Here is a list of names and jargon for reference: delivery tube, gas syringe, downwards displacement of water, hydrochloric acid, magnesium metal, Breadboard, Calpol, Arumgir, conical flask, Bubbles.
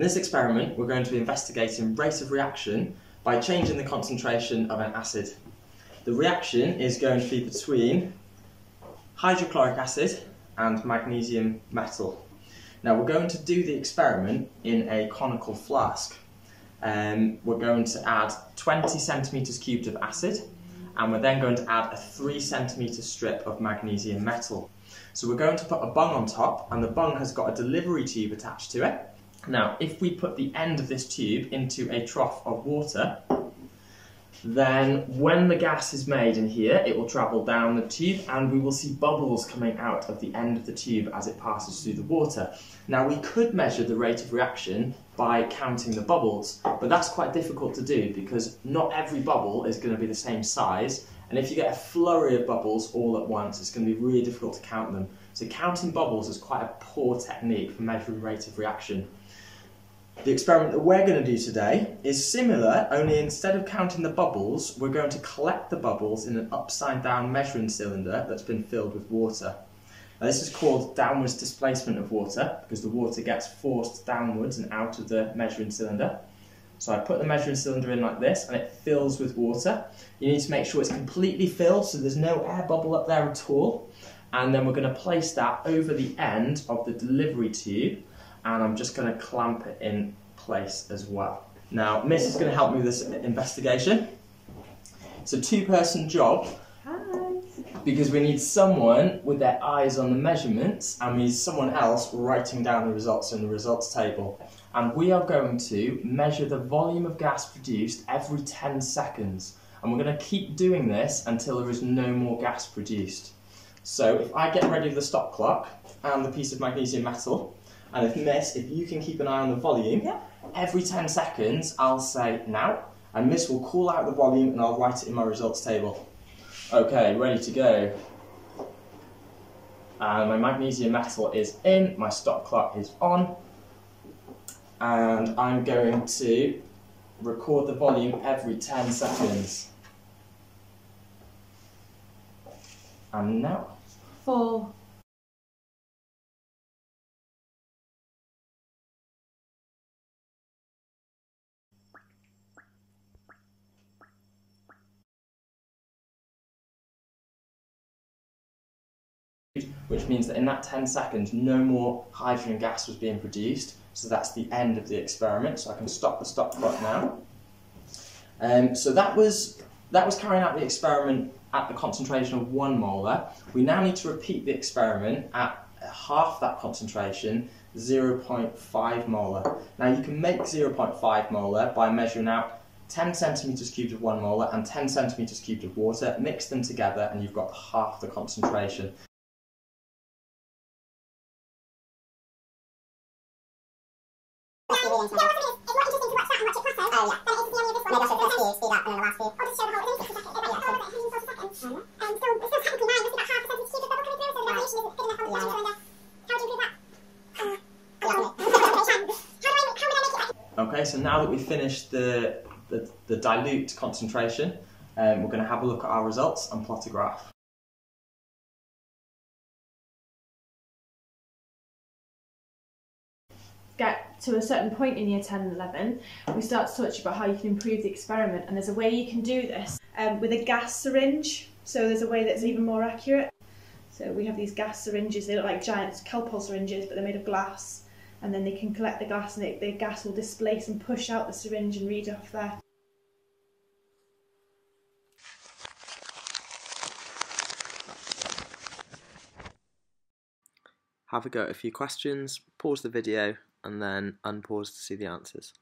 In this experiment, we're going to be investigating rate of reaction by changing the concentration of an acid. The reaction is going to be between hydrochloric acid and magnesium metal. Now we're going to do the experiment in a conical flask. We're going to add 20 centimetres cubed of acid, and we're then going to add a 3 centimetre strip of magnesium metal. So we're going to put a bung on top, and the bung has got a delivery tube attached to it. Now if we put the end of this tube into a trough of water, then when the gas is made in here, it will travel down the tube and we will see bubbles coming out of the end of the tube as it passes through the water. Now we could measure the rate of reaction by counting the bubbles, but that's quite difficult to do because not every bubble is going to be the same size, and if you get a flurry of bubbles all at once, it's going to be really difficult to count them. So counting bubbles is quite a poor technique for measuring rate of reaction. The experiment that we're going to do today is similar, only instead of counting the bubbles, we're going to collect the bubbles in an upside down measuring cylinder that's been filled with water. Now, this is called downwards displacement of water because the water gets forced downwards and out of the measuring cylinder. So I put the measuring cylinder in like this and it fills with water. You need to make sure it's completely filled so there's no air bubble up there at all. And then we're going to place that over the end of the delivery tube, and I'm just going to clamp it in place as well. Now, Miss is going to help me with this investigation. It's a two-person job. Hi. Because we need someone with their eyes on the measurements, and we need someone else writing down the results in the results table. And we are going to measure the volume of gas produced every 10 seconds. And we're going to keep doing this until there is no more gas produced. So if I get ready with the stop clock and the piece of magnesium metal, and if Miss, if you can keep an eye on the volume, every 10 seconds I'll say now, and Miss will call out the volume and I'll write it in my results table. Okay, ready to go. My magnesium metal is in, my stop clock is on, and I'm going to record the volume every 10 seconds. And now. 4. Which means that in that 10 seconds no more hydrogen gas was being produced, so that's the end of the experiment, so I can stop the stop clock now. So that was carrying out the experiment at the concentration of 1 molar. We now need to repeat the experiment at half that concentration, 0.5 molar. Now you can make 0.5 molar by measuring out 10 centimetres cubed of 1 molar and 10 centimetres cubed of water, mix them together and you've got half the concentration. Okay, so now that we've finished the dilute concentration, we're going to have a look at our results and plot a graph. Get to a certain point in year 10 and 11, we start to talk about how you can improve the experiment, and there's a way you can do this with a gas syringe, so there's a way that's even more accurate. So we have these gas syringes, they look like giant Calpol syringes, but they're made of glass, and then they can collect the gas and the gas will displace and push out the syringe and read off there. Have a go at a few questions, pause the video and then unpause to see the answers.